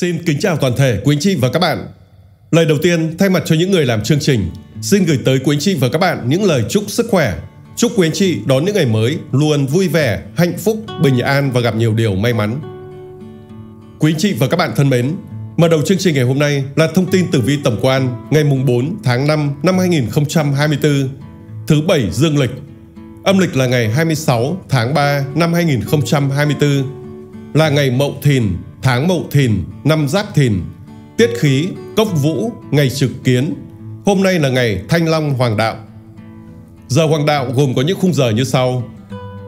Xin kính chào toàn thể quý anh chị và các bạn. Lời đầu tiên, thay mặt cho những người làm chương trình, xin gửi tới quý anh chị và các bạn những lời chúc sức khỏe. Chúc quý anh chị đón những ngày mới luôn vui vẻ, hạnh phúc, bình an và gặp nhiều điều may mắn. Quý anh chị và các bạn thân mến, mở đầu chương trình ngày hôm nay là thông tin tử vi tổng quan ngày mùng 4 tháng 5 năm 2024, thứ Bảy dương lịch. Âm lịch là ngày 26 tháng 3 năm 2024, là ngày Mậu Thìn, tháng Mậu Thìn, năm Giáp Thìn, tiết khí Cốc Vũ, ngày trực kiến. Hôm nay là ngày Thanh Long Hoàng Đạo. Giờ Hoàng Đạo gồm có những khung giờ như sau: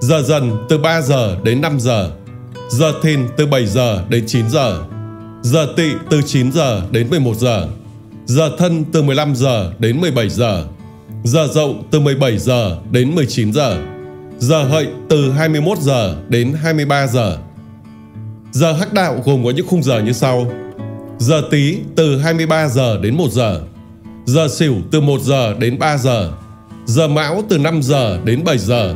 giờ Dần từ 3 giờ đến 5 giờ, giờ Thìn từ 7 giờ đến 9 giờ, giờ Tỵ từ 9 giờ đến 11 giờ, giờ Thân từ 15 giờ đến 17 giờ, giờ Dậu từ 17 giờ đến 19 giờ, giờ Hợi từ 21 giờ đến 23 giờ. Giờ Hắc Đạo gồm có những khung giờ như sau: giờ Tý từ 23 giờ đến 1 giờ, giờ Sửu từ 1 giờ đến 3 giờ, giờ Mão từ 5 giờ đến 7 giờ,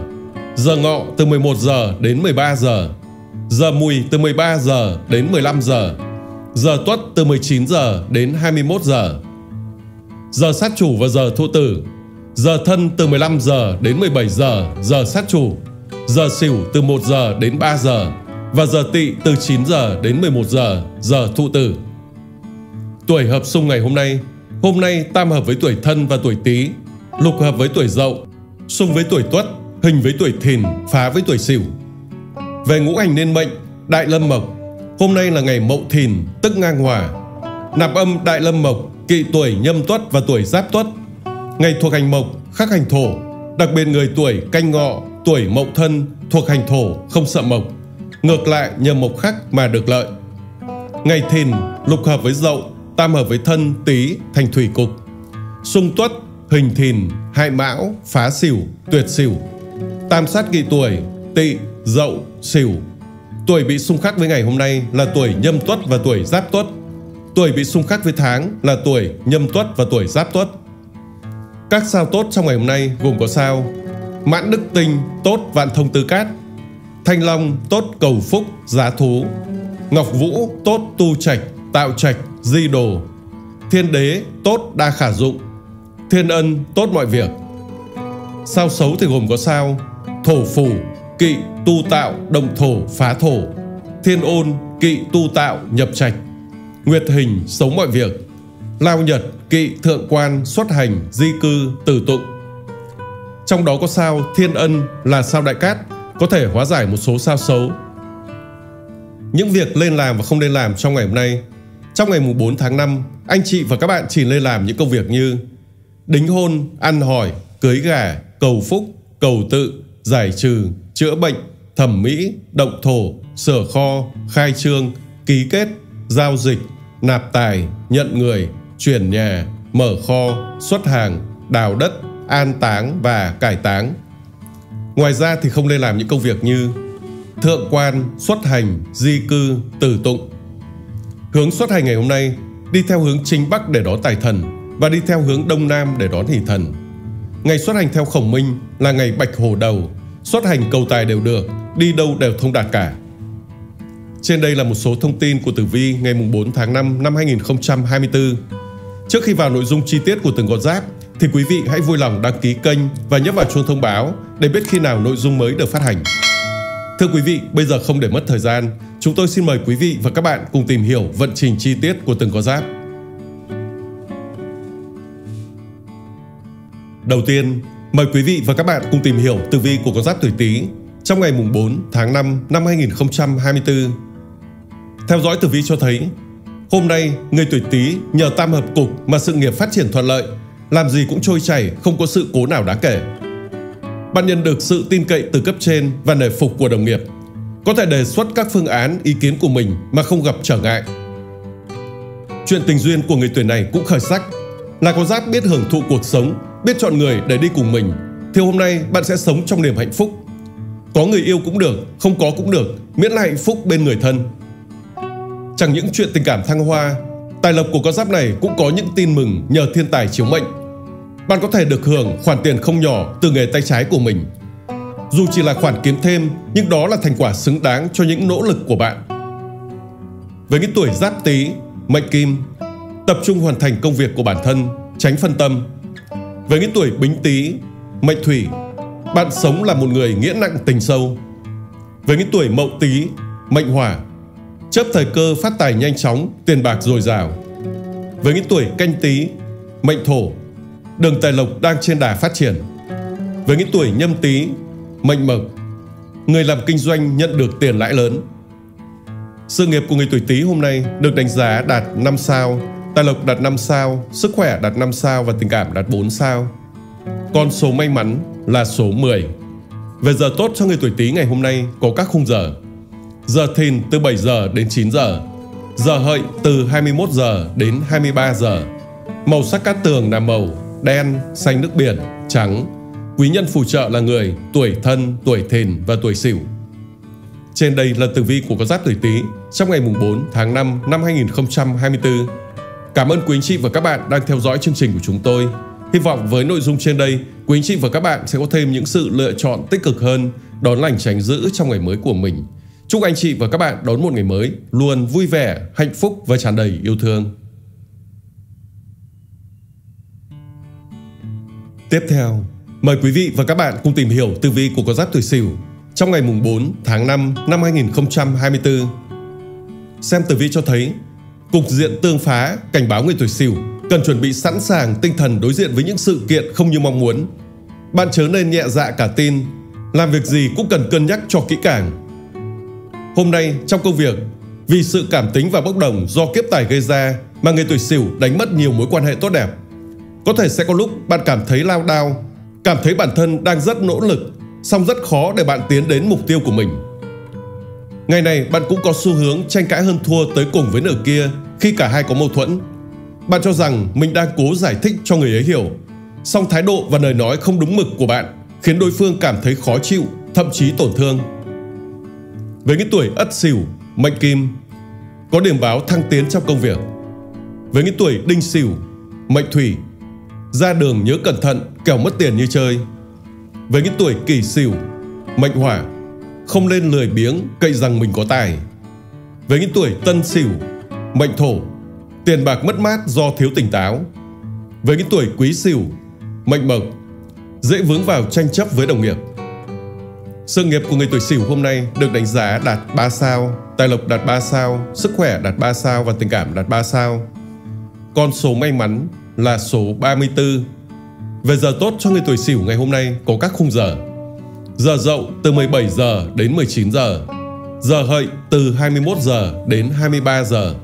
giờ Ngọ từ 11 giờ đến 13 giờ, giờ Mùi từ 13 giờ đến 15 giờ, giờ Tuất từ 19 giờ đến 21 giờ. Giờ Sát Chủ và giờ Thổ Tử: giờ Thân từ 15 giờ đến 17 giờ, giờ Sát Chủ, giờ Sửu từ 1 giờ đến 3 giờ và giờ Tỵ từ 9 giờ đến 11 giờ, giờ Thụ Tử. Tuổi hợp xung ngày hôm nay tam hợp với tuổi Thân và tuổi Tý, lục hợp với tuổi Dậu, xung với tuổi Tuất, hình với tuổi Thìn, phá với tuổi Sửu. Về ngũ hành nên mệnh, đại lâm mộc, hôm nay là ngày Mậu Thìn, tức ngang hỏa. Nạp âm đại lâm mộc, kỵ tuổi Nhâm Tuất và tuổi Giáp Tuất. Ngày thuộc hành mộc, khắc hành thổ, đặc biệt người tuổi Canh Ngọ, tuổi Mậu Thân thuộc hành thổ, không sợ mộc. Ngược lại, nhờ mộc khắc mà được lợi. Ngày Thìn, lục hợp với Dậu, tam hợp với Thân, Tý, thành thủy cục. Xung Tuất, hình Thìn, hại Mão, phá Sửu, tuyệt Sửu. Tam sát kỵ tuổi Tỵ, Dậu, Sửu. Tuổi bị xung khắc với ngày hôm nay là tuổi Nhâm Tuất và tuổi Giáp Tuất. Tuổi bị xung khắc với tháng là tuổi Nhâm Tuất và tuổi Giáp Tuất. Các sao tốt trong ngày hôm nay gồm có sao Mãn Đức Tinh, tốt vạn thông tứ cát; Thanh Long, tốt cầu phúc, giá thú; Ngọc Vũ, tốt tu trạch, tạo trạch, di đồ; Thiên Đế, tốt đa khả dụng; Thiên Ân, tốt mọi việc. Sao xấu thì gồm có sao Thổ Phủ, kỵ tu tạo, động thổ, phá thổ; Thiên Ôn, kỵ tu tạo, nhập trạch; Nguyệt Hình, xấu mọi việc; Lao Nhật, kỵ thượng quan, xuất hành, di cư, tử tụng. Trong đó có sao Thiên Ân là sao đại cát, có thể hóa giải một số sao xấu. Những việc nên làm và không nên làm trong ngày hôm nay. Trong ngày mùng 4 tháng 5, anh chị và các bạn chỉ nên làm những công việc như đính hôn, ăn hỏi, cưới gả, cầu phúc, cầu tự, giải trừ, chữa bệnh, thẩm mỹ, động thổ, sửa kho, khai trương, ký kết, giao dịch, nạp tài, nhận người, chuyển nhà, mở kho, xuất hàng, đào đất, an táng và cải táng. Ngoài ra thì không nên làm những công việc như thượng quan, xuất hành, di cư, tử tụng. Hướng xuất hành ngày hôm nay đi theo hướng chính bắc để đón tài thần và đi theo hướng đông nam để đón hỷ thần. Ngày xuất hành theo khổng minh là ngày bạch hổ đầu, xuất hành cầu tài đều được, đi đâu đều thông đạt cả. Trên đây là một số thông tin của tử vi ngày 4 tháng 5 năm 2024. Trước khi vào nội dung chi tiết của từng con giáp thì quý vị hãy vui lòng đăng ký kênh và nhấp vào chuông thông báo để biết khi nào nội dung mới được phát hành. Thưa quý vị, bây giờ không để mất thời gian, chúng tôi xin mời quý vị và các bạn cùng tìm hiểu vận trình chi tiết của từng con giáp. Đầu tiên, mời quý vị và các bạn cùng tìm hiểu tử vi của con giáp tuổi Tý trong ngày 4 tháng 5 năm 2024. Theo dõi tử vi cho thấy, hôm nay người tuổi Tý nhờ tam hợp cục mà sự nghiệp phát triển thuận lợi, làm gì cũng trôi chảy, không có sự cố nào đáng kể. Bạn nhận được sự tin cậy từ cấp trên và nể phục của đồng nghiệp, có thể đề xuất các phương án, ý kiến của mình mà không gặp trở ngại. Chuyện tình duyên của người tuổi này cũng khởi sắc, là con giáp biết hưởng thụ cuộc sống, biết chọn người để đi cùng mình, thì hôm nay bạn sẽ sống trong niềm hạnh phúc. Có người yêu cũng được, không có cũng được, miễn là hạnh phúc bên người thân. Chẳng những chuyện tình cảm thăng hoa, tài lộc của con giáp này cũng có những tin mừng nhờ thiên tài chiếu mệnh. Bạn có thể được hưởng khoản tiền không nhỏ từ nghề tay trái của mình. Dù chỉ là khoản kiếm thêm, nhưng đó là thành quả xứng đáng cho những nỗ lực của bạn. Với những tuổi Giáp Tý, mệnh Kim, tập trung hoàn thành công việc của bản thân, tránh phân tâm. Với những tuổi Bính Tý, mệnh Thủy, bạn sống là một người nghĩa nặng tình sâu. Với những tuổi Mậu Tý, mệnh Hỏa, chớp thời cơ phát tài nhanh chóng, tiền bạc dồi dào. Với những tuổi Canh Tý, mệnh Thổ, đường tài lộc đang trên đà phát triển. Với những tuổi Nhâm Tý, mệnh Mộc, người làm kinh doanh nhận được tiền lãi lớn. Sự nghiệp của người tuổi Tý hôm nay được đánh giá đạt 5 sao, tài lộc đạt 5 sao, sức khỏe đạt 5 sao và tình cảm đạt 4 sao. Con số may mắn là số 10. Về giờ tốt cho người tuổi Tý ngày hôm nay có các khung giờ: giờ Thìn từ 7 giờ đến 9 giờ, giờ Hợi từ 21 giờ đến 23 giờ. Màu sắc cát tường là màu đen, xanh nước biển, trắng. Quý nhân phù trợ là người tuổi Thân, tuổi Thìn và tuổi Sửu. Trên đây là tử vi của con giáp tuổi Tý trong ngày mùng 4 tháng 5 năm 2024. Cảm ơn quý anh chị và các bạn đang theo dõi chương trình của chúng tôi. Hy vọng với nội dung trên đây, quý anh chị và các bạn sẽ có thêm những sự lựa chọn tích cực hơn, đón lành tránh dữ trong ngày mới của mình. Chúc anh chị và các bạn đón một ngày mới luôn vui vẻ, hạnh phúc và tràn đầy yêu thương. Tiếp theo, mời quý vị và các bạn cùng tìm hiểu tử vi của con giáp tuổi Sửu trong ngày mùng 4 tháng 5 năm 2024. Xem tử vi cho thấy, cục diện tương phá cảnh báo người tuổi Sửu cần chuẩn bị sẵn sàng tinh thần đối diện với những sự kiện không như mong muốn. Bạn chớ nên nhẹ dạ cả tin, làm việc gì cũng cần cân nhắc cho kỹ càng. Hôm nay trong công việc, vì sự cảm tính và bốc đồng do kiếp tài gây ra mà người tuổi Sửu đánh mất nhiều mối quan hệ tốt đẹp. Có thể sẽ có lúc bạn cảm thấy lao đao, cảm thấy bản thân đang rất nỗ lực, song rất khó để bạn tiến đến mục tiêu của mình. Ngày này bạn cũng có xu hướng tranh cãi hơn thua tới cùng với nửa kia khi cả hai có mâu thuẫn. Bạn cho rằng mình đang cố giải thích cho người ấy hiểu, song thái độ và lời nói không đúng mực của bạn khiến đối phương cảm thấy khó chịu, thậm chí tổn thương. Với những tuổi Ất Sửu, mệnh Kim, có điểm báo thăng tiến trong công việc. Với những tuổi Đinh Sửu, mệnh Thủy, ra đường nhớ cẩn thận, kẻo mất tiền như chơi. Với những tuổi Kỷ Sửu, mệnh Hỏa, không nên lười biếng, cậy rằng mình có tài. Với những tuổi Tân Sửu, mệnh Thổ, tiền bạc mất mát do thiếu tỉnh táo. Với những tuổi Quý Sửu, mệnh Mộc, dễ vướng vào tranh chấp với đồng nghiệp. Sự nghiệp của người tuổi Sửu hôm nay được đánh giá đạt 3 sao, tài lộc đạt 3 sao, sức khỏe đạt 3 sao và tình cảm đạt 3 sao. Con số may mắn là số 34. Về giờ tốt cho người tuổi Sửu ngày hôm nay có các khung giờ: giờ Dậu từ 17 giờ đến 19 giờ, giờ Hợi từ 21 giờ đến 23 giờ.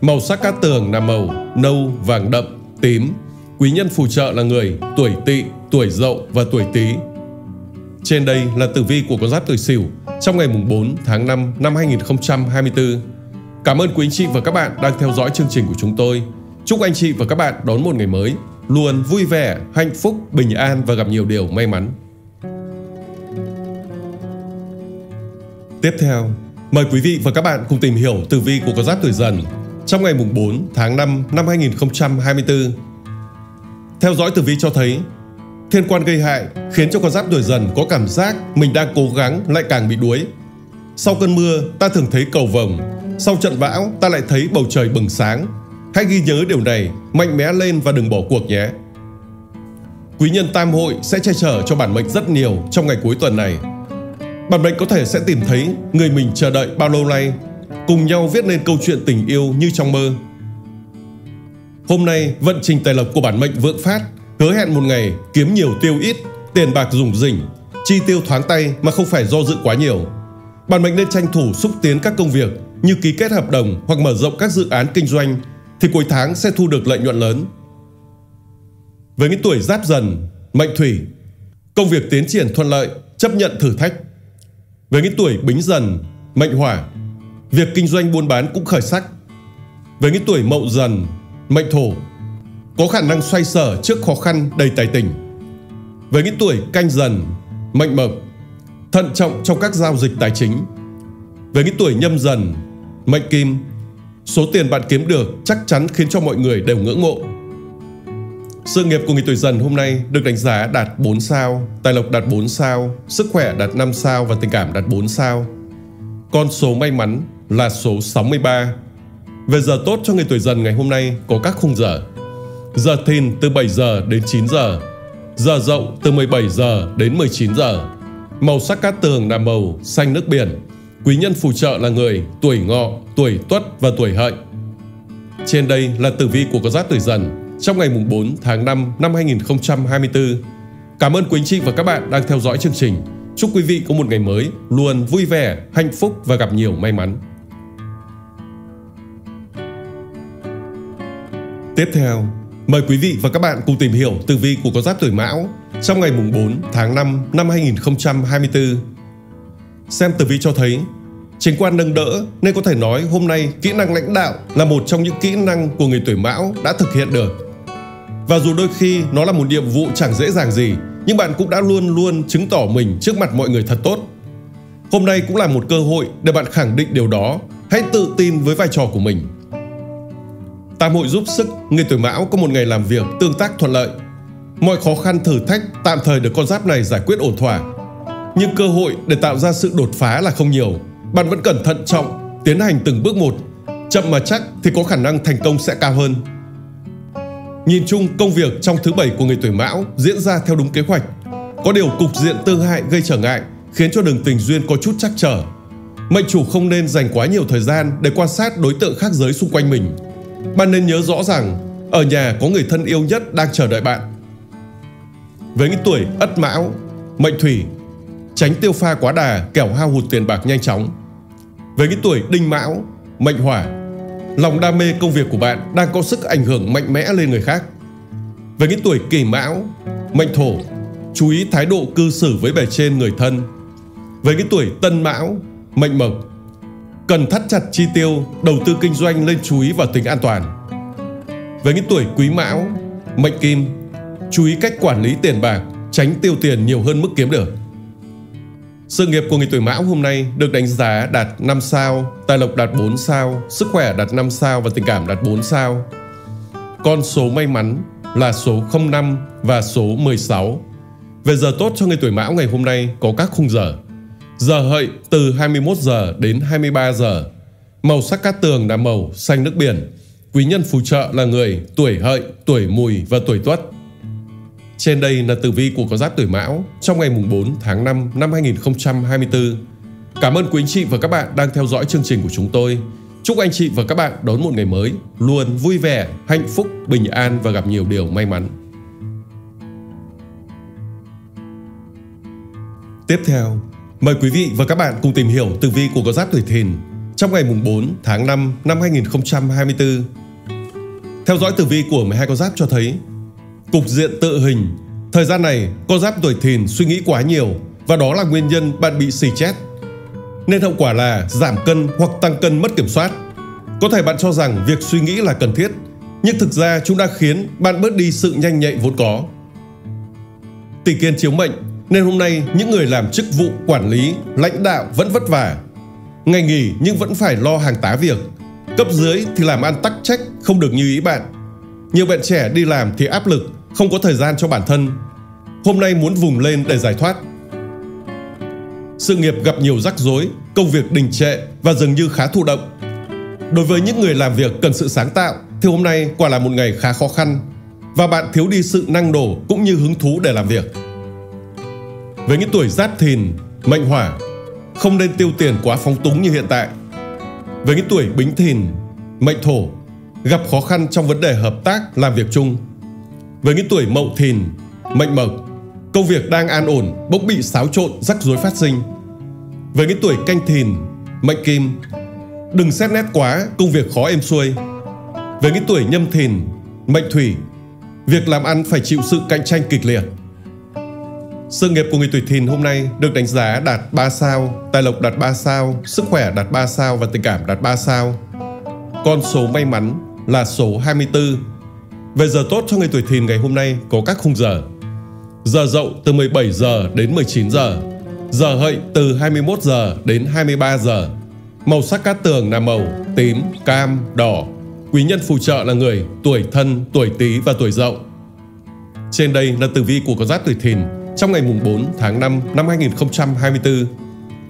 Màu sắc cát tường là màu nâu, vàng đậm, tím. Quý nhân phù trợ là người tuổi Tỵ, tuổi Dậu và tuổi Tý. Trên đây là tử vi của con giáp tuổi Sửu trong ngày mùng 4 tháng 5 năm 2024. Cảm ơn quý anh chị và các bạn đang theo dõi chương trình của chúng tôi. Chúc anh chị và các bạn đón một ngày mới luôn vui vẻ, hạnh phúc, bình an và gặp nhiều điều may mắn. Tiếp theo, mời quý vị và các bạn cùng tìm hiểu tử vi của con giáp tuổi Dần trong ngày mùng 4 tháng 5 năm 2024. Theo dõi tử vi cho thấy, thiên quan gây hại khiến cho con giáp tuổi Dần có cảm giác mình đang cố gắng lại càng bị đuối. Sau cơn mưa ta thường thấy cầu vồng, sau trận bão ta lại thấy bầu trời bừng sáng. Hãy ghi nhớ điều này, mạnh mẽ lên và đừng bỏ cuộc nhé. Quý nhân tam hội sẽ che chở cho bản mệnh rất nhiều trong ngày cuối tuần này. Bản mệnh có thể sẽ tìm thấy người mình chờ đợi bao lâu nay, cùng nhau viết nên câu chuyện tình yêu như trong mơ. Hôm nay, vận trình tài lộc của bản mệnh vượng phát, hứa hẹn một ngày kiếm nhiều tiêu ít, tiền bạc rủng rỉnh, chi tiêu thoáng tay mà không phải do dự quá nhiều. Bản mệnh nên tranh thủ xúc tiến các công việc như ký kết hợp đồng hoặc mở rộng các dự án kinh doanh, thì cuối tháng sẽ thu được lợi nhuận lớn. Với những tuổi Giáp Dần, mệnh Thủy, công việc tiến triển thuận lợi, chấp nhận thử thách. Với những tuổi Bính Dần, mệnh Hỏa, việc kinh doanh buôn bán cũng khởi sắc. Với những tuổi Mậu Dần, mệnh Thổ, có khả năng xoay sở trước khó khăn đầy tài tình. Với những tuổi Canh Dần, mệnh Mộc, thận trọng trong các giao dịch tài chính. Với những tuổi Nhâm Dần, mệnh Kim, số tiền bạn kiếm được chắc chắn khiến cho mọi người đều ngưỡng mộ. Sự nghiệp của người tuổi Dần hôm nay được đánh giá đạt 4 sao, tài lộc đạt 4 sao, sức khỏe đạt 5 sao và tình cảm đạt 4 sao. Con số may mắn là số 63. Về giờ tốt cho người tuổi Dần ngày hôm nay có các khung giờ: giờ Thìn từ 7 giờ đến 9 giờ, giờ Dậu từ 17 giờ đến 19 giờ. Màu sắc cát tường là màu xanh nước biển. Quý nhân phù trợ là người tuổi Ngọ, tuổi Tuất và tuổi Hợi. Trên đây là tử vi của con giáp tuổi Dần trong ngày 4 tháng 5 năm 2024. Cảm ơn quý anh chị và các bạn đang theo dõi chương trình. Chúc quý vị có một ngày mới luôn vui vẻ, hạnh phúc và gặp nhiều may mắn. Tiếp theo, mời quý vị và các bạn cùng tìm hiểu tử vi của con giáp tuổi Mão trong ngày 4 tháng 5 năm 2024. Xem tử vi cho thấy, chính quan nâng đỡ nên có thể nói hôm nay kỹ năng lãnh đạo là một trong những kỹ năng của người tuổi Mão đã thực hiện được. Và dù đôi khi nó là một nhiệm vụ chẳng dễ dàng gì, nhưng bạn cũng đã luôn chứng tỏ mình trước mặt mọi người thật tốt. Hôm nay cũng là một cơ hội để bạn khẳng định điều đó. Hãy tự tin với vai trò của mình. Tam hội giúp sức, người tuổi Mão có một ngày làm việc tương tác thuận lợi. Mọi khó khăn thử thách tạm thời được con giáp này giải quyết ổn thỏa. Nhưng cơ hội để tạo ra sự đột phá là không nhiều. Bạn vẫn cần thận trọng, tiến hành từng bước một. Chậm mà chắc thì có khả năng thành công sẽ cao hơn. Nhìn chung, công việc trong thứ Bảy của người tuổi Mão diễn ra theo đúng kế hoạch. Có điều cục diện tương hại gây trở ngại, khiến cho đường tình duyên có chút trắc trở. Mệnh chủ không nên dành quá nhiều thời gian để quan sát đối tượng khác giới xung quanh mình. Bạn nên nhớ rõ rằng, ở nhà có người thân yêu nhất đang chờ đợi bạn. Với những tuổi Ất Mão, mệnh thủy, tránh tiêu pha quá đà kẻo hao hụt tiền bạc nhanh chóng. Với những tuổi Đinh Mão, mệnh hỏa, lòng đam mê công việc của bạn đang có sức ảnh hưởng mạnh mẽ lên người khác. Với những tuổi Kỷ Mão, mệnh thổ, chú ý thái độ cư xử với bề trên, người thân. Với những tuổi Tân Mão, mệnh mộc, cần thắt chặt chi tiêu, đầu tư kinh doanh nên chú ý vào tính an toàn. Với những tuổi Quý Mão, mệnh kim, chú ý cách quản lý tiền bạc, tránh tiêu tiền nhiều hơn mức kiếm được. Sự nghiệp của người tuổi Mão hôm nay được đánh giá đạt 5 sao, tài lộc đạt 4 sao, sức khỏe đạt 5 sao và tình cảm đạt 4 sao. Con số may mắn là số 05 và số 16. Về giờ tốt cho người tuổi Mão ngày hôm nay có các khung giờ: giờ Hợi từ 21 giờ đến 23 giờ. Màu sắc cát tường là màu xanh nước biển. Quý nhân phù trợ là người tuổi Hợi, tuổi Mùi và tuổi Tuất. Trên đây là tử vi của con giáp tuổi Mão trong ngày 4 tháng 5 năm 2024. Cảm ơn quý anh chị và các bạn đang theo dõi chương trình của chúng tôi. Chúc anh chị và các bạn đón một ngày mới luôn vui vẻ, hạnh phúc, bình an và gặp nhiều điều may mắn. Tiếp theo, mời quý vị và các bạn cùng tìm hiểu tử vi của con giáp tuổi Thìn trong ngày 4 tháng 5 năm 2024. Theo dõi tử vi của 12 con giáp cho thấy, cục diện tự hình, thời gian này con giáp tuổi Thìn suy nghĩ quá nhiều và đó là nguyên nhân bạn bị xì chết. Nên hậu quả là giảm cân hoặc tăng cân mất kiểm soát. Có thể bạn cho rằng việc suy nghĩ là cần thiết, nhưng thực ra chúng đã khiến bạn bớt đi sự nhanh nhạy vốn có. Tỷ kiên chiếu mệnh nên hôm nay những người làm chức vụ quản lý, lãnh đạo vẫn vất vả. Ngày nghỉ nhưng vẫn phải lo hàng tá việc. Cấp dưới thì làm ăn tắc trách không được như ý bạn. Nhiều bạn trẻ đi làm thì áp lực, không có thời gian cho bản thân. Hôm nay muốn vùng lên để giải thoát. Sự nghiệp gặp nhiều rắc rối, công việc đình trệ và dường như khá thụ động. Đối với những người làm việc cần sự sáng tạo thì hôm nay quả là một ngày khá khó khăn và bạn thiếu đi sự năng nổ cũng như hứng thú để làm việc. Với những tuổi Giáp Thìn, mệnh hỏa, không nên tiêu tiền quá phóng túng như hiện tại. Với những tuổi Bính Thìn, mệnh thổ, gặp khó khăn trong vấn đề hợp tác, làm việc chung. Với những tuổi Mậu Thìn, mệnh mộc, công việc đang an ổn, bỗng bị xáo trộn, rắc rối phát sinh. Với những tuổi Canh Thìn, mệnh kim, đừng xét nét quá, công việc khó êm xuôi. Với những tuổi Nhâm Thìn, mệnh thủy, việc làm ăn phải chịu sự cạnh tranh kịch liệt. Sự nghiệp của người tuổi Thìn hôm nay được đánh giá đạt 3 sao, tài lộc đạt 3 sao, sức khỏe đạt 3 sao và tình cảm đạt 3 sao. Con số may mắn là số 24. Về giờ tốt cho người tuổi Thìn ngày hôm nay có các khung giờ: giờ Dậu từ 17 giờ đến 19 giờ, giờ Hợi từ 21 giờ đến 23 giờ. Màu sắc cát tường là màu tím, cam, đỏ. Quý nhân phù trợ là người tuổi Thân, tuổi Tý và tuổi Dậu. Trên đây là tử vi của con giáp tuổi Thìn trong ngày 4 tháng 5 năm 2024.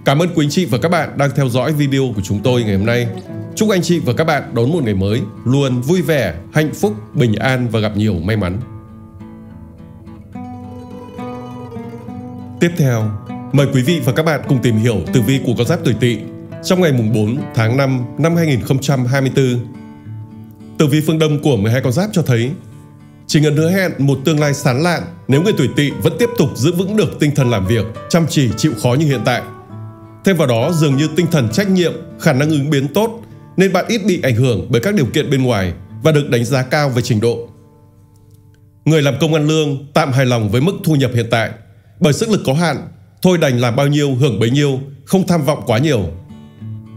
Cảm ơn quý anh chị và các bạn đang theo dõi video của chúng tôi ngày hôm nay. Chúc anh chị và các bạn đón một ngày mới luôn vui vẻ, hạnh phúc, bình an và gặp nhiều may mắn. Tiếp theo, mời quý vị và các bạn cùng tìm hiểu tử vi của con giáp tuổi Tỵ trong ngày mùng 4 tháng 5 năm 2024. Tử vi phương Đông của 12 con giáp cho thấy chỉ ngần hứa hẹn một tương lai sáng lạn nếu người tuổi Tỵ vẫn tiếp tục giữ vững được tinh thần làm việc, chăm chỉ chịu khó như hiện tại. Thêm vào đó, dường như tinh thần trách nhiệm, khả năng ứng biến tốt nên bạn ít bị ảnh hưởng bởi các điều kiện bên ngoài và được đánh giá cao về trình độ. Người làm công ăn lương tạm hài lòng với mức thu nhập hiện tại bởi sức lực có hạn, thôi đành làm bao nhiêu hưởng bấy nhiêu, không tham vọng quá nhiều.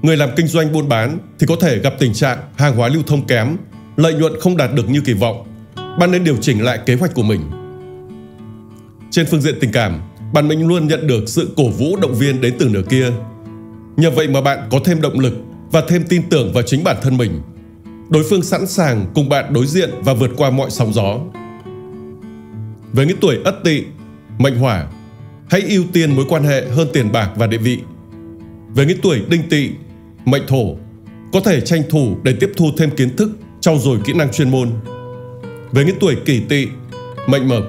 Người làm kinh doanh buôn bán thì có thể gặp tình trạng hàng hóa lưu thông kém, lợi nhuận không đạt được như kỳ vọng. Bạn nên điều chỉnh lại kế hoạch của mình. Trên phương diện tình cảm, bạn mình luôn nhận được sự cổ vũ động viên đến từ nửa kia. Nhờ vậy mà bạn có thêm động lực và thêm tin tưởng vào chính bản thân mình. Đối phương sẵn sàng cùng bạn đối diện và vượt qua mọi sóng gió. Với những tuổi Ất Tỵ, mệnh Hỏa, hãy ưu tiên mối quan hệ hơn tiền bạc và địa vị. Với những tuổi Đinh Tỵ, mệnh Thổ, có thể tranh thủ để tiếp thu thêm kiến thức, trau dồi kỹ năng chuyên môn. Với những tuổi Kỷ Tỵ, mệnh Mộc,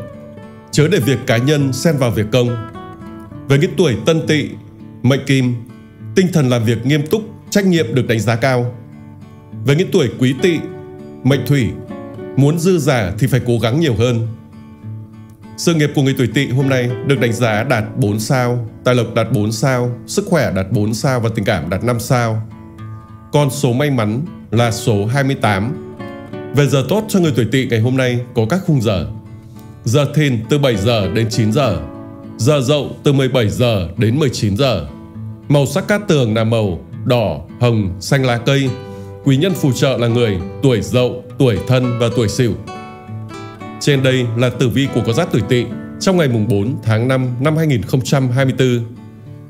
chớ để việc cá nhân xen vào việc công. Với những tuổi Tân Tỵ, mệnh Kim, tinh thần làm việc nghiêm túc, trách nhiệm được đánh giá cao. Với những tuổi Quý Tỵ, mệnh Thủy, muốn dư giả thì phải cố gắng nhiều hơn. Sự nghiệp của người tuổi Tỵ hôm nay được đánh giá đạt 4 sao, tài lộc đạt 4 sao, sức khỏe đạt 4 sao và tình cảm đạt 5 sao. Con số may mắn là số 28. Về giờ tốt cho người tuổi Tỵ ngày hôm nay có các khung giờ: giờ Thìn từ 7 giờ đến 9 giờ, giờ Dậu từ 17 giờ đến 19 giờ. Màu sắc cát tường là màu đỏ, hồng, xanh lá cây. Quý nhân phù trợ là người tuổi Dậu, tuổi Thân và tuổi Sửu. Trên đây là tử vi của con giáp tuổi Tỵ trong ngày mùng 4 tháng 5 năm 2024.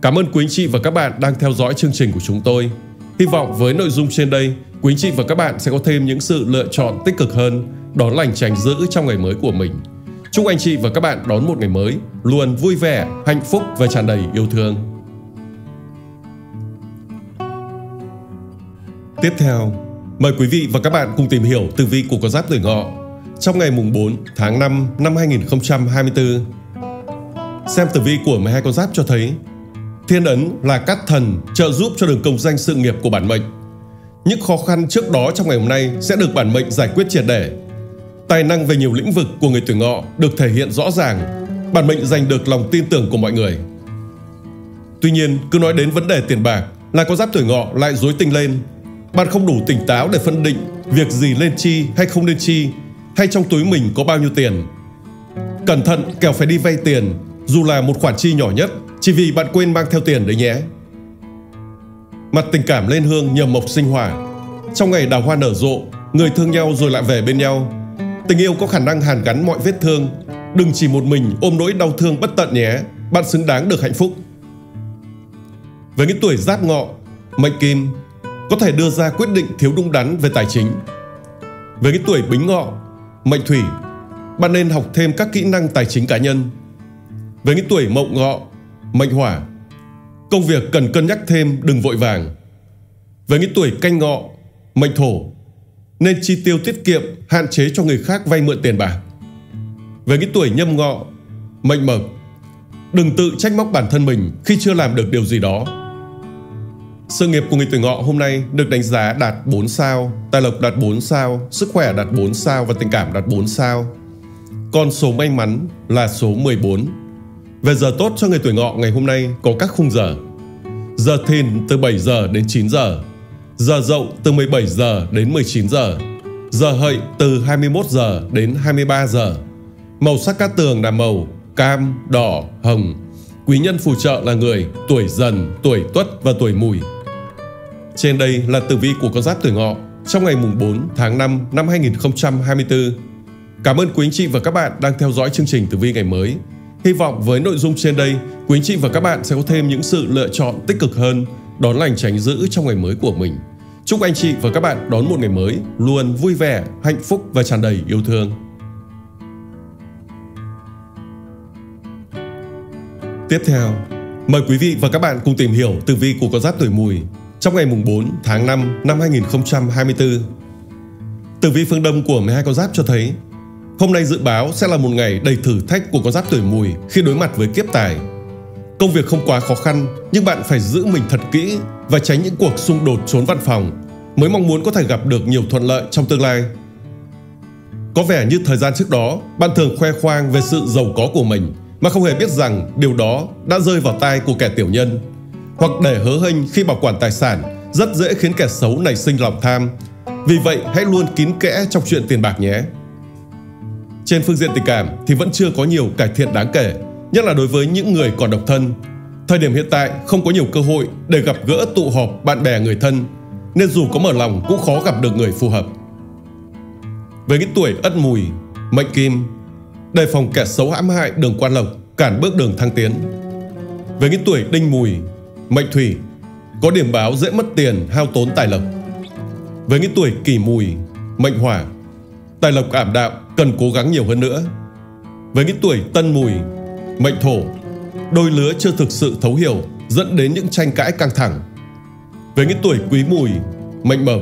Cảm ơn quý anh chị và các bạn đang theo dõi chương trình của chúng tôi. Hy vọng với nội dung trên đây, quý anh chị và các bạn sẽ có thêm những sự lựa chọn tích cực hơn, đón lành tránh dữ trong ngày mới của mình. Chúc anh chị và các bạn đón một ngày mới luôn vui vẻ, hạnh phúc và tràn đầy yêu thương. Tiếp theo, mời quý vị và các bạn cùng tìm hiểu tử vi của con giáp tuổi Ngọ trong ngày mùng 4 tháng 5 năm 2024. Xem tử vi của 12 con giáp cho thấy thiên ấn là cát thần trợ giúp cho đường công danh sự nghiệp của bản mệnh. Những khó khăn trước đó trong ngày hôm nay sẽ được bản mệnh giải quyết triệt để. Tài năng về nhiều lĩnh vực của người tuổi Ngọ được thể hiện rõ ràng, bản mệnh giành được lòng tin tưởng của mọi người. Tuy nhiên, cứ nói đến vấn đề tiền bạc là con giáp tuổi Ngọ lại rối tinh lên. Bạn không đủ tỉnh táo để phân định việc gì nên chi hay không nên chi, hay trong túi mình có bao nhiêu tiền. Cẩn thận kẻo phải đi vay tiền, dù là một khoản chi nhỏ nhất, chỉ vì bạn quên mang theo tiền đấy nhé. Mặt tình cảm lên hương nhờ mộc sinh hỏa. Trong ngày đào hoa nở rộ, người thương nhau rồi lại về bên nhau. Tình yêu có khả năng hàn gắn mọi vết thương. Đừng chỉ một mình ôm nỗi đau thương bất tận nhé. Bạn xứng đáng được hạnh phúc. Với những tuổi Giáp Ngọ, mệnh Kim, có thể đưa ra quyết định thiếu đúng đắn về tài chính. Với những tuổi Bính Ngọ, mệnh Thủy, bạn nên học thêm các kỹ năng tài chính cá nhân. Với những tuổi Mậu Ngọ, mệnh Hỏa, công việc cần cân nhắc thêm, đừng vội vàng. Với những tuổi Canh Ngọ, mệnh Thổ, nên chi tiêu tiết kiệm, hạn chế cho người khác vay mượn tiền bạc. Với những tuổi Nhâm Ngọ, mệnh Mộc, đừng tự trách móc bản thân mình khi chưa làm được điều gì đó. Sự nghiệp của người tuổi Ngọ hôm nay được đánh giá đạt 4 sao, tài lộc đạt 4 sao, sức khỏe đạt 4 sao và tình cảm đạt 4 sao. Con số may mắn là số 14. Về giờ tốt cho người tuổi Ngọ ngày hôm nay có các khung giờ: giờ Thìn từ 7 giờ đến 9 giờ, giờ Dậu từ 17 giờ đến 19 giờ, giờ Hợi từ 21 giờ đến 23 giờ. Màu sắc cát tường là màu cam, đỏ, hồng. Quý nhân phù trợ là người tuổi Dần, tuổi Tuất và tuổi Mùi. Trên đây là tử vi của con giáp tuổi Ngọ trong ngày mùng 4 tháng 5 năm 2024. Cảm ơn quý anh chị và các bạn đang theo dõi chương trình tử vi ngày mới. Hy vọng với nội dung trên đây, quý anh chị và các bạn sẽ có thêm những sự lựa chọn tích cực hơn, đón lành tránh dữ trong ngày mới của mình. Chúc anh chị và các bạn đón một ngày mới luôn vui vẻ, hạnh phúc và tràn đầy yêu thương. Tiếp theo, mời quý vị và các bạn cùng tìm hiểu tử vi của con giáp tuổi Mùi trong ngày mùng 4 tháng 5 năm 2024. Tử vi phương Đông của 12 con giáp cho thấy, hôm nay dự báo sẽ là một ngày đầy thử thách của con giáp tuổi Mùi khi đối mặt với kiếp tài. Công việc không quá khó khăn, nhưng bạn phải giữ mình thật kỹ và tránh những cuộc xung đột trốn văn phòng, mới mong muốn có thể gặp được nhiều thuận lợi trong tương lai. Có vẻ như thời gian trước đó, bạn thường khoe khoang về sự giàu có của mình mà không hề biết rằng điều đó đã rơi vào tai của kẻ tiểu nhân. Hoặc để hớ hênh khi bảo quản tài sản rất dễ khiến kẻ xấu nảy sinh lòng tham. Vì vậy, hãy luôn kín kẽ trong chuyện tiền bạc nhé. Trên phương diện tình cảm thì vẫn chưa có nhiều cải thiện đáng kể, nhất là đối với những người còn độc thân. Thời điểm hiện tại không có nhiều cơ hội để gặp gỡ tụ họp bạn bè người thân, nên dù có mở lòng cũng khó gặp được người phù hợp. Với những tuổi Ất Mùi, mệnh Kim, đề phòng kẻ xấu hãm hại đường quan lộc, cản bước đường thăng tiến. Với những tuổi Đinh Mùi, mệnh Thủy, có điểm báo dễ mất tiền, hao tốn tài lộc. Với những tuổi Kỷ Mùi, mệnh Hỏa, tài lộc ảm đạm, cần cố gắng nhiều hơn nữa. Với những tuổi Tân Mùi, mệnh Thổ, đôi lứa chưa thực sự thấu hiểu, dẫn đến những tranh cãi căng thẳng. Với những tuổi Quý Mùi, mệnh Mộc,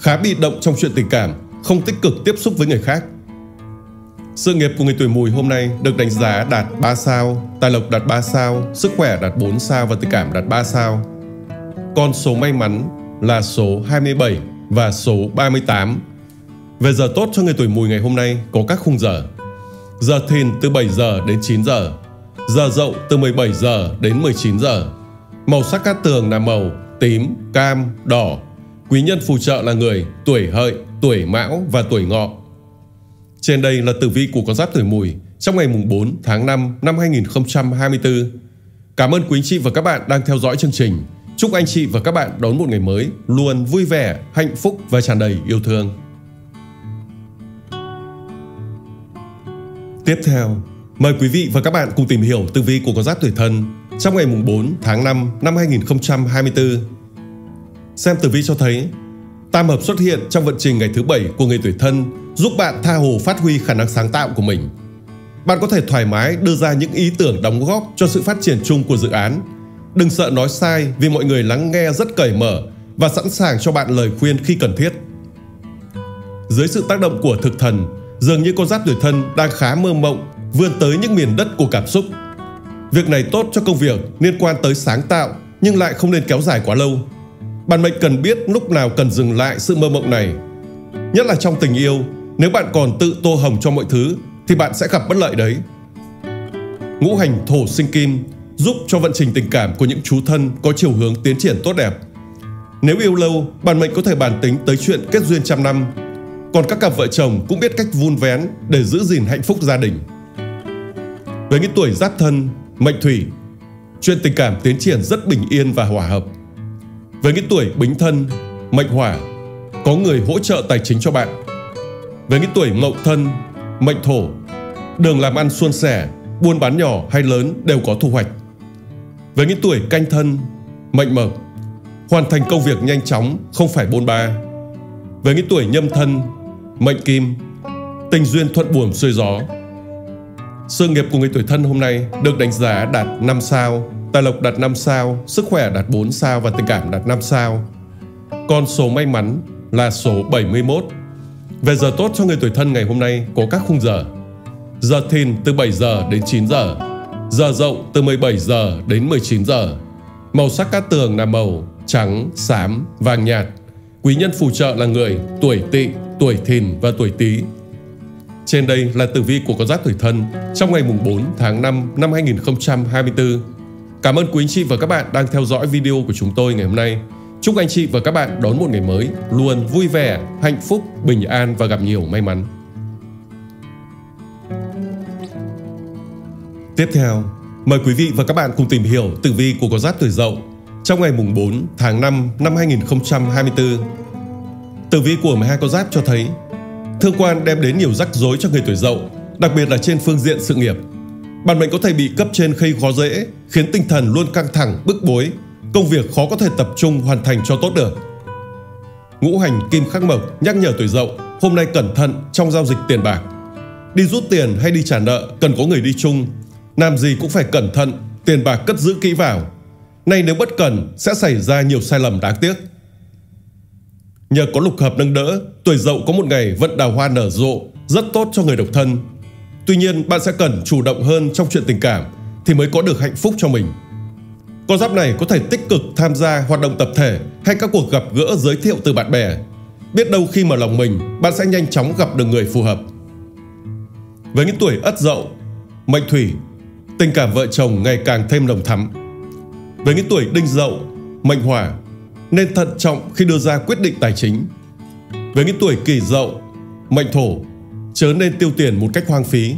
khá bị động trong chuyện tình cảm, không tích cực tiếp xúc với người khác. Sự nghiệp của người tuổi Mùi hôm nay được đánh giá đạt 3 sao, tài lộc đạt 3 sao, sức khỏe đạt 4 sao và tình cảm đạt 3 sao. Con số may mắn là số 27 và số 38. Về giờ tốt cho người tuổi Mùi ngày hôm nay có các khung giờ: giờ Thìn từ 7 giờ đến 9 giờ, giờ Dậu từ 17 giờ đến 19 giờ. Màu sắc cát tường là màu tím, cam, đỏ. Quý nhân phù trợ là người tuổi Hợi, tuổi Mão và tuổi Ngọ. Trên đây là tử vi của con giáp tuổi Mùi trong ngày mùng 4 tháng 5 năm 2024. Cảm ơn quý anh chị và các bạn đang theo dõi chương trình. Chúc anh chị và các bạn đón một ngày mới luôn vui vẻ, hạnh phúc và tràn đầy yêu thương. Tiếp theo, mời quý vị và các bạn cùng tìm hiểu tử vi của con giáp tuổi Thân trong ngày mùng 4 tháng 5 năm 2024. Xem tử vi cho thấy, tam hợp xuất hiện trong vận trình ngày thứ 7 của người tuổi Thân, giúp bạn tha hồ phát huy khả năng sáng tạo của mình. Bạn có thể thoải mái đưa ra những ý tưởng đóng góp cho sự phát triển chung của dự án. Đừng sợ nói sai vì mọi người lắng nghe rất cởi mở và sẵn sàng cho bạn lời khuyên khi cần thiết. Dưới sự tác động của thực thần, dường như con giáp tuổi Thân đang khá mơ mộng, vươn tới những miền đất của cảm xúc. Việc này tốt cho công việc liên quan tới sáng tạo nhưng lại không nên kéo dài quá lâu. Bản mệnh cần biết lúc nào cần dừng lại sự mơ mộng này. Nhất là trong tình yêu, nếu bạn còn tự tô hồng cho mọi thứ thì bạn sẽ gặp bất lợi đấy. Ngũ hành Thổ sinh Kim giúp cho vận trình tình cảm của những chú Thân có chiều hướng tiến triển tốt đẹp. Nếu yêu lâu, bản mệnh có thể bàn tính tới chuyện kết duyên trăm năm. Còn các cặp vợ chồng cũng biết cách vun vén để giữ gìn hạnh phúc gia đình. Với những tuổi Giáp Thân, mệnh Thủy, chuyện tình cảm tiến triển rất bình yên và hòa hợp. Với những tuổi Bính Thân, mệnh Hỏa, có người hỗ trợ tài chính cho bạn. Với những tuổi Mậu Thân, mệnh Thổ, đường làm ăn suôn sẻ, buôn bán nhỏ hay lớn đều có thu hoạch. Với những tuổi Canh Thân, mệnh Mộc, hoàn thành công việc nhanh chóng, không phải bôn ba. Với những tuổi Nhâm Thân, mệnh Kim, tình duyên thuận buồm xuôi gió. Sự nghiệp của người tuổi Thân hôm nay được đánh giá đạt 5 sao, tài lộc đạt 5 sao, sức khỏe đạt 4 sao và tình cảm đạt 5 sao. Con số may mắn là số 71. Về giờ tốt cho người tuổi Thân ngày hôm nay có các khung giờ: giờ Thìn từ 7 giờ đến 9 giờ, giờ Dậu từ 17 giờ đến 19 giờ. Màu sắc cát tường là màu trắng, xám, vàng nhạt. Quý nhân phù trợ là người tuổi Tỵ, tuổi Thìn và tuổi Tý. Trên đây là tử vi của con giáp tuổi Thân trong ngày mùng 4 tháng 5 năm 2024. Cảm ơn quý anh chị và các bạn đang theo dõi video của chúng tôi ngày hôm nay. Chúc anh chị và các bạn đón một ngày mới luôn vui vẻ, hạnh phúc, bình an và gặp nhiều may mắn. Tiếp theo, mời quý vị và các bạn cùng tìm hiểu tử vi của con giáp tuổi Dậu trong ngày mùng 4 tháng 5 năm 2024. Tử vi của 12 con giáp cho thấy, thương quan đem đến nhiều rắc rối cho người tuổi Dậu, đặc biệt là trên phương diện sự nghiệp. Bản mệnh có thể bị cấp trên khây khó dễ, khiến tinh thần luôn căng thẳng, bức bối, công việc khó có thể tập trung hoàn thành cho tốt được. Ngũ hành Kim khắc Mộc nhắc nhở tuổi Dậu hôm nay cẩn thận trong giao dịch tiền bạc. Đi rút tiền hay đi trả nợ cần có người đi chung, làm gì cũng phải cẩn thận, tiền bạc cất giữ kỹ vào. Nay nếu bất cẩn sẽ xảy ra nhiều sai lầm đáng tiếc. Nhờ có lục hợp nâng đỡ, tuổi Dậu có một ngày vận đào hoa nở rộ, rất tốt cho người độc thân. Tuy nhiên, bạn sẽ cần chủ động hơn trong chuyện tình cảm thì mới có được hạnh phúc cho mình. Con giáp này có thể tích cực tham gia hoạt động tập thể hay các cuộc gặp gỡ giới thiệu từ bạn bè. Biết đâu khi mở lòng mình, bạn sẽ nhanh chóng gặp được người phù hợp. Với những tuổi Ất Dậu, mệnh Thủy, tình cảm vợ chồng ngày càng thêm nồng thắm. Với những tuổi Đinh Dậu, mệnh Hỏa, nên thận trọng khi đưa ra quyết định tài chính. Với những tuổi Kỷ Dậu, mệnh Thổ, chớ nên tiêu tiền một cách hoang phí.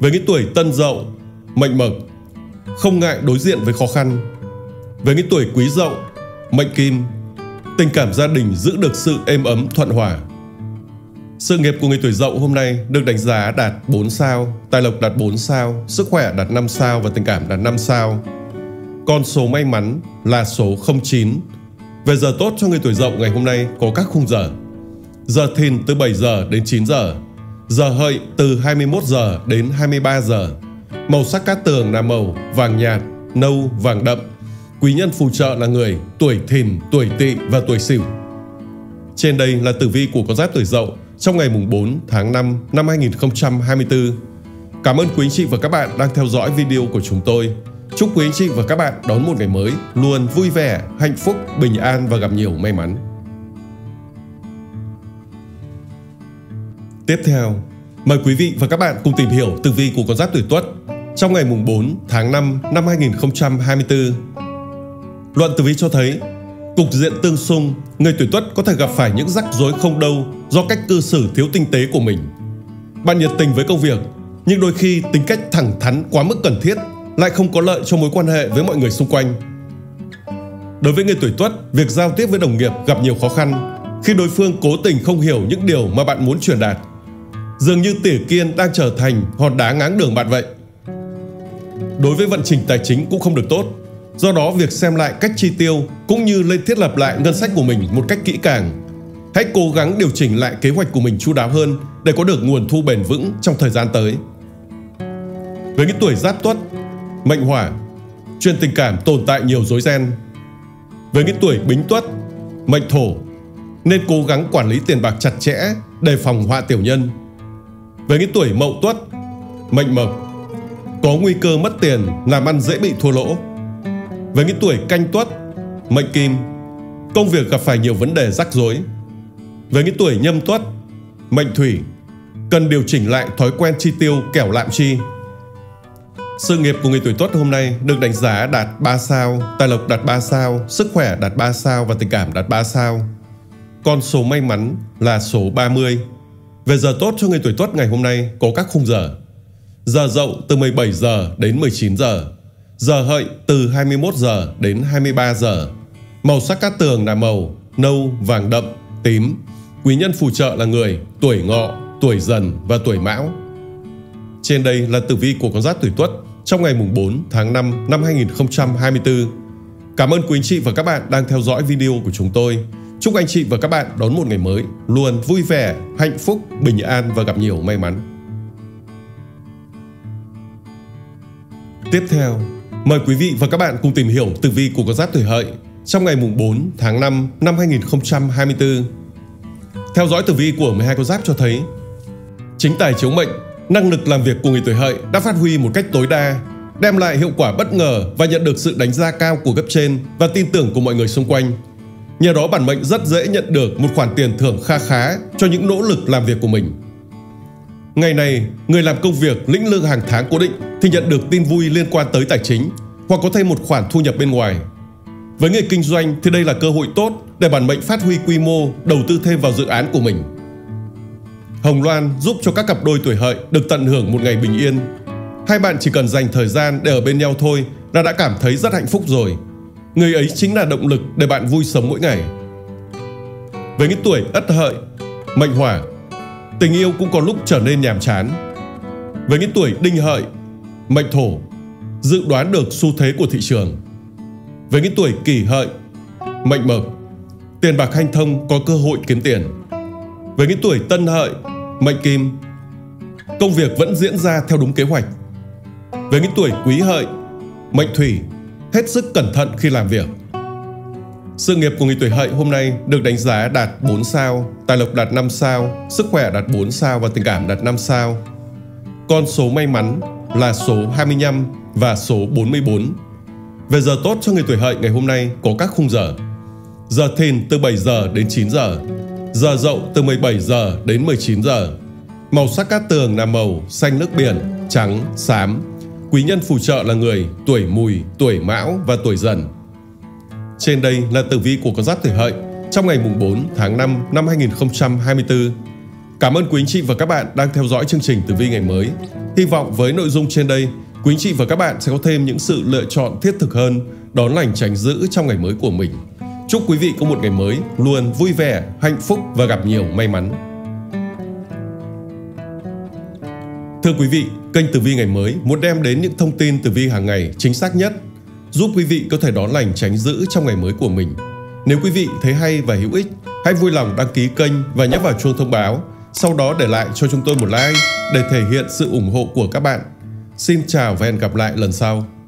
Với những tuổi Tân Dậu, mệnh Mộc, không ngại đối diện với khó khăn. Với những tuổi Quý Dậu, mệnh Kim, tình cảm gia đình giữ được sự êm ấm thuận hòa. Sự nghiệp của người tuổi Dậu hôm nay được đánh giá đạt 4 sao, tài lộc đạt 4 sao, sức khỏe đạt 5 sao và tình cảm đạt 5 sao. Con số may mắn là số 09. Về giờ tốt cho người tuổi Dậu ngày hôm nay có các khung giờ: giờ Thìn từ 7 giờ đến 9 giờ, giờ Hợi từ 21 giờ đến 23 giờ. Màu sắc cát tường là màu vàng nhạt, nâu, vàng đậm. Quý nhân phù trợ là người tuổi Thìn, tuổi Tỵ và tuổi Sửu. Trên đây là tử vi của con giáp tuổi Dậu trong ngày mùng 4 tháng 5 năm 2024. Cảm ơn quý anh chị và các bạn đang theo dõi video của chúng tôi. Chúc quý anh chị và các bạn đón một ngày mới luôn vui vẻ, hạnh phúc, bình an và gặp nhiều may mắn. Tiếp theo, mời quý vị và các bạn cùng tìm hiểu tử vi của con giáp tuổi Tuất trong ngày mùng 4 tháng 5 năm 2024. Luận tử vi cho thấy, cục diện tương xung, người tuổi Tuất có thể gặp phải những rắc rối không đâu do cách cư xử thiếu tinh tế của mình. Bạn nhiệt tình với công việc, nhưng đôi khi tính cách thẳng thắn quá mức cần thiết lại không có lợi cho mối quan hệ với mọi người xung quanh. Đối với người tuổi Tuất, việc giao tiếp với đồng nghiệp gặp nhiều khó khăn khi đối phương cố tình không hiểu những điều mà bạn muốn truyền đạt. Dường như tỉa kiên đang trở thành hòn đá ngáng đường bạn vậy. Đối với vận trình tài chính cũng không được tốt. Do đó, việc xem lại cách chi tiêu cũng như lên thiết lập lại ngân sách của mình một cách kỹ càng. Hãy cố gắng điều chỉnh lại kế hoạch của mình chu đáo hơn để có được nguồn thu bền vững trong thời gian tới. Với những tuổi Giáp Tuất, mệnh Hỏa, chuyện tình cảm tồn tại nhiều rối ren. Với những tuổi Bính Tuất, mệnh Thổ, nên cố gắng quản lý tiền bạc chặt chẽ, đề phòng họa tiểu nhân. Với những tuổi Mậu Tuất, mệnh Mộc, có nguy cơ mất tiền, làm ăn dễ bị thua lỗ. Với những tuổi Canh Tuất, mệnh Kim, công việc gặp phải nhiều vấn đề rắc rối. Với những tuổi Nhâm Tuất, mệnh Thủy, cần điều chỉnh lại thói quen chi tiêu kẻo lạm chi. Sự nghiệp của người tuổi Tuất hôm nay được đánh giá đạt 3 sao, tài lộc đạt 3 sao, sức khỏe đạt 3 sao và tình cảm đạt 3 sao. Con số may mắn là số 30. Về giờ tốt cho người tuổi Tuất ngày hôm nay có các khung giờ: giờ Dậu từ 17 giờ đến 19 giờ, giờ Hợi từ 21 giờ đến 23 giờ. Màu sắc cát tường là màu nâu, vàng đậm, tím. Quý nhân phù trợ là người tuổi Ngọ, tuổi Dần và tuổi Mão. Trên đây là tử vi của con giáp tuổi Tuất trong ngày mùng 4 tháng 5 năm 2024. Cảm ơn quý anh chị và các bạn đang theo dõi video của chúng tôi. Chúc anh chị và các bạn đón một ngày mới luôn vui vẻ, hạnh phúc, bình an và gặp nhiều may mắn. Tiếp theo, mời quý vị và các bạn cùng tìm hiểu tử vi của con giáp tuổi Hợi trong ngày mùng 4 tháng 5 năm 2024. Theo dõi tử vi của 12 con giáp cho thấy, chính tài chiếu mệnh, năng lực làm việc của người tuổi Hợi đã phát huy một cách tối đa, đem lại hiệu quả bất ngờ và nhận được sự đánh giá cao của cấp trên và tin tưởng của mọi người xung quanh. Nhờ đó, bản mệnh rất dễ nhận được một khoản tiền thưởng kha khá cho những nỗ lực làm việc của mình. Ngày này, người làm công việc lĩnh lương hàng tháng cố định thì nhận được tin vui liên quan tới tài chính hoặc có thêm một khoản thu nhập bên ngoài. Với người kinh doanh thì đây là cơ hội tốt để bản mệnh phát huy quy mô, đầu tư thêm vào dự án của mình. Hồng Loan giúp cho các cặp đôi tuổi Hợi được tận hưởng một ngày bình yên. Hai bạn chỉ cần dành thời gian để ở bên nhau thôi là đã cảm thấy rất hạnh phúc rồi. Người ấy chính là động lực để bạn vui sống mỗi ngày. Với những tuổi Ất Hợi, mệnh Hỏa, tình yêu cũng có lúc trở nên nhàm chán. Với những tuổi Đinh Hợi, mệnh Thổ, dự đoán được xu thế của thị trường. Với những tuổi Kỷ Hợi, mệnh Mộc, tiền bạc hanh thông có cơ hội kiếm tiền. Với những tuổi Tân Hợi, mệnh Kim, công việc vẫn diễn ra theo đúng kế hoạch. Với những tuổi Quý Hợi, mệnh Thủy, hết sức cẩn thận khi làm việc. Sự nghiệp của người tuổi Hợi hôm nay được đánh giá đạt 4 sao, tài lộc đạt 5 sao, sức khỏe đạt 4 sao và tình cảm đạt 5 sao. Con số may mắn là số 25 và số 44. Về giờ tốt cho người tuổi Hợi ngày hôm nay có các khung giờ: giờ Thìn từ 7 giờ đến 9 giờ, giờ Dậu từ 17 giờ đến 19 giờ. Màu sắc cát tường là màu xanh nước biển, trắng, xám. Quý nhân phù trợ là người tuổi Mùi, tuổi Mão và tuổi Dần. Trên đây là tử vi của con giáp tuổi Hợi trong ngày mùng 4 tháng 5 năm 2024. Cảm ơn quý anh chị và các bạn đang theo dõi chương trình Tử Vi Ngày Mới. Hy vọng với nội dung trên đây, quý anh chị và các bạn sẽ có thêm những sự lựa chọn thiết thực hơn, đón lành tránh dữ trong ngày mới của mình. Chúc quý vị có một ngày mới luôn vui vẻ, hạnh phúc và gặp nhiều may mắn. Thưa quý vị, kênh Tử Vi Ngày Mới muốn đem đến những thông tin tử vi hàng ngày chính xác nhất, giúp quý vị có thể đón lành tránh dữ trong ngày mới của mình. Nếu quý vị thấy hay và hữu ích, hãy vui lòng đăng ký kênh và nhấn vào chuông thông báo, sau đó để lại cho chúng tôi một like để thể hiện sự ủng hộ của các bạn. Xin chào và hẹn gặp lại lần sau.